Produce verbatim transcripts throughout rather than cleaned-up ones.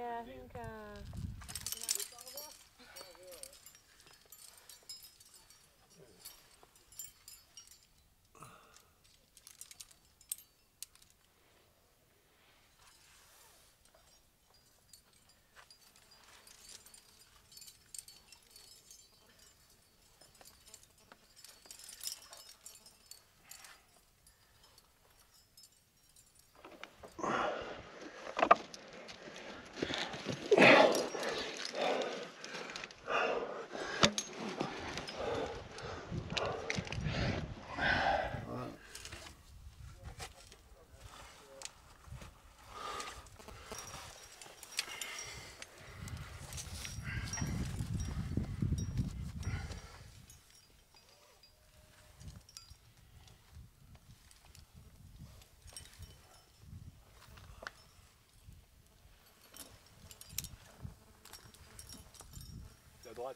Yeah, I think. Uh, à droite.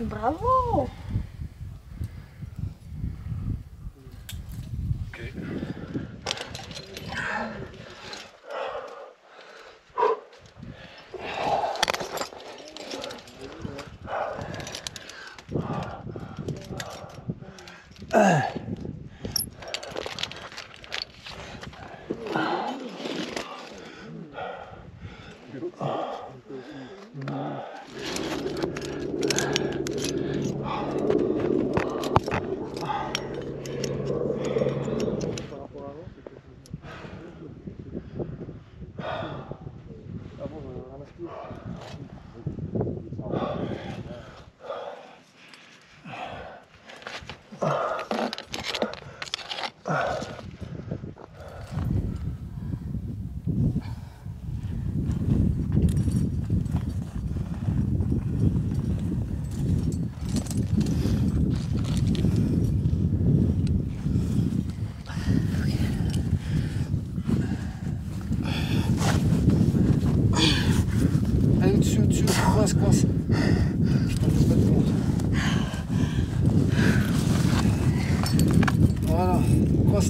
Bravo! Okay. Uh.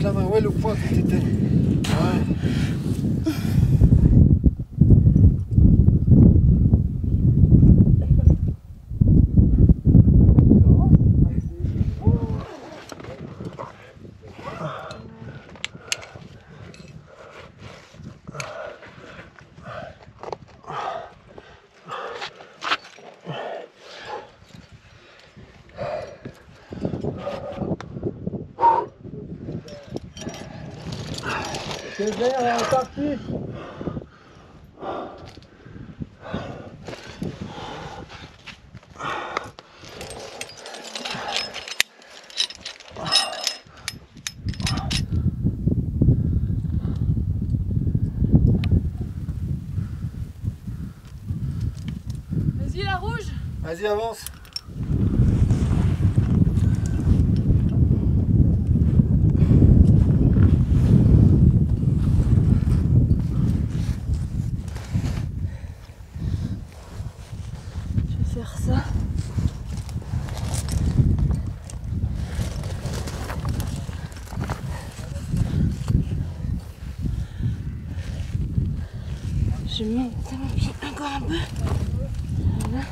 La main, ouais, le poids que t'étais. Ouais. C'est bien, on est parti. Vas-y la rouge. Vas-y, avance. Encore un peu. Voilà.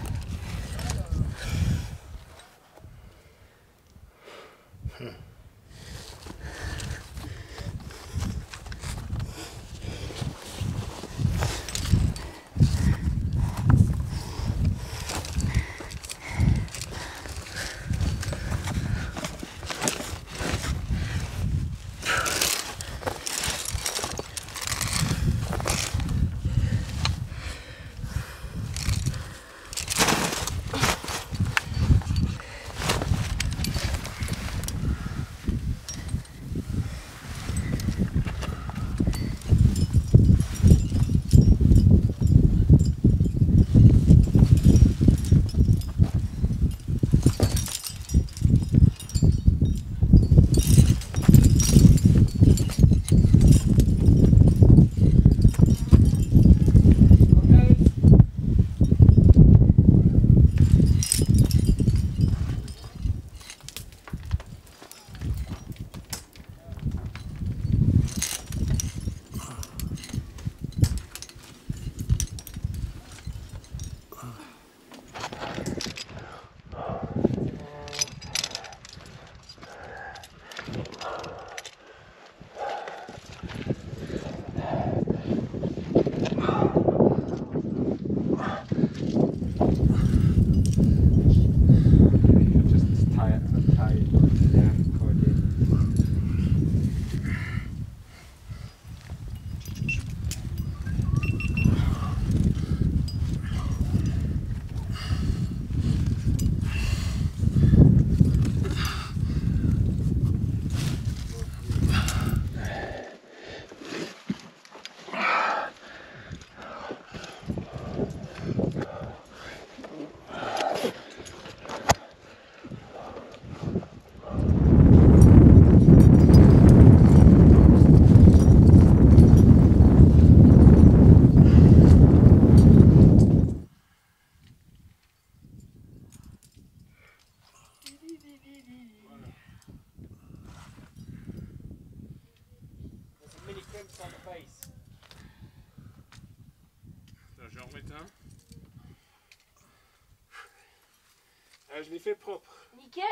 Ah, je l'ai fait propre. Nickel.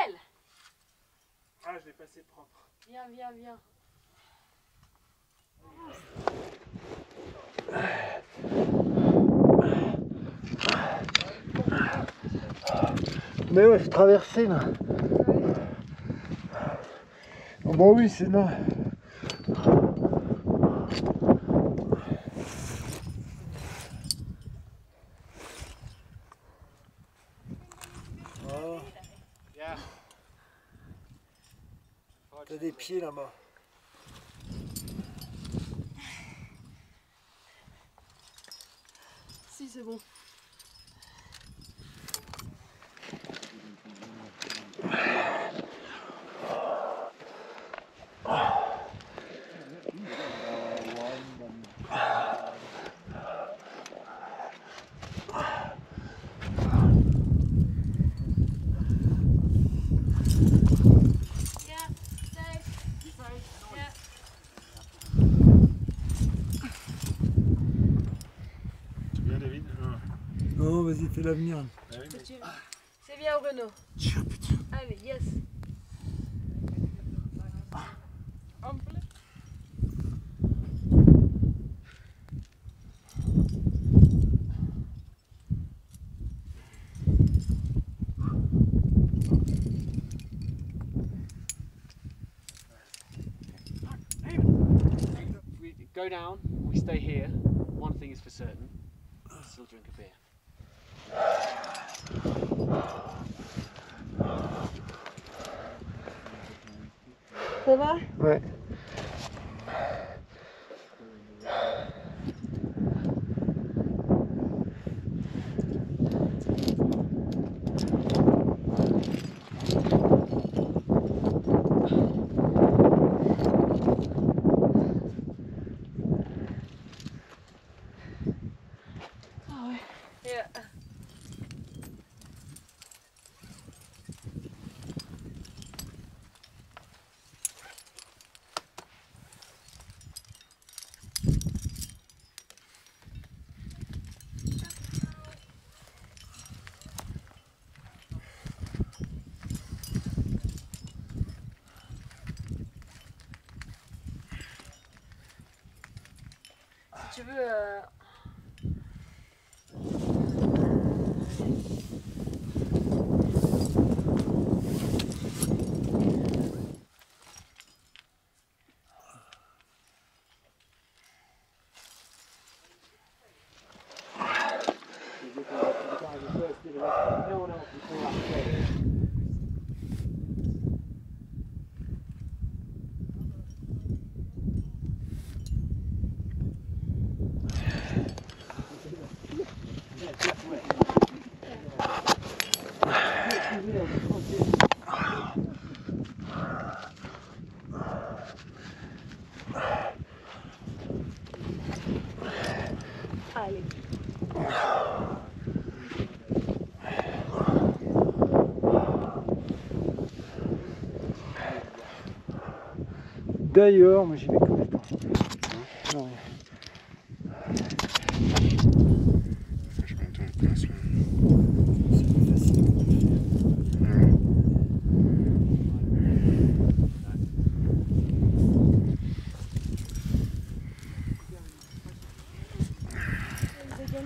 Ah, je l'ai passé propre. Viens, viens, viens. Mais ouais, je traversais là. Ouais. Bon oui, c'est là. T'as des pieds là-bas. Si, c'est bon. Vas-y, fais l'avenir. C'est bien au Renault. Tiens, putain. Allez, yes. We go down, we stay here. One thing is for certain, we still drink a beer. Ça va? Ouais. tu veux... Euh... D'ailleurs, moi j'y vais complètement. Non, mais... Je mets un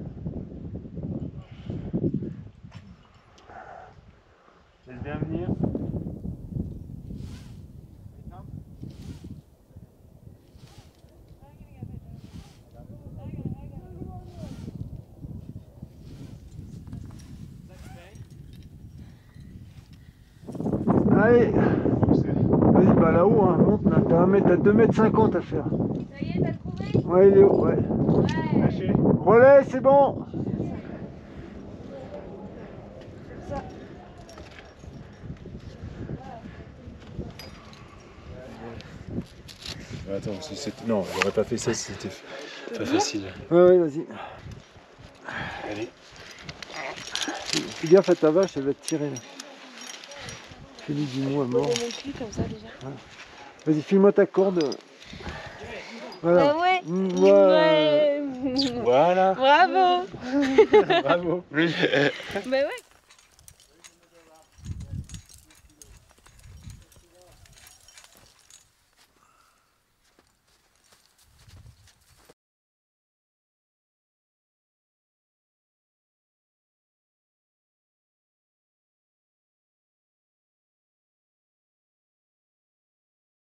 peu en place là. C'est plus facile. Allez, vas-y, bah là-haut, hein, monte, là, t'as deux mètres cinquante à faire. Ça y est, t'as trouvé? Ouais, il est haut, ouais. Ouais. Relais, c'est bon. Attends, non, j'aurais pas fait ça si c'était pas facile. Ouais, ouais, vas-y. Allez. Fais gaffe à ta vache, elle va te tirer là. Félix Dimon à mort. Ouais. Vas-y, file-moi ta corde. Voilà. Bah ouais. Ouais. Voilà. Bravo. Bravo. Bah ouais.